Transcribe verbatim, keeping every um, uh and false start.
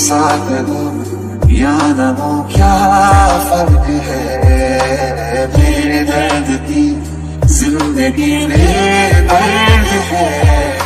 साथ दूं या न दूं क्या फर्क है, मेरे दर्द की जिंदगी में दर्द है।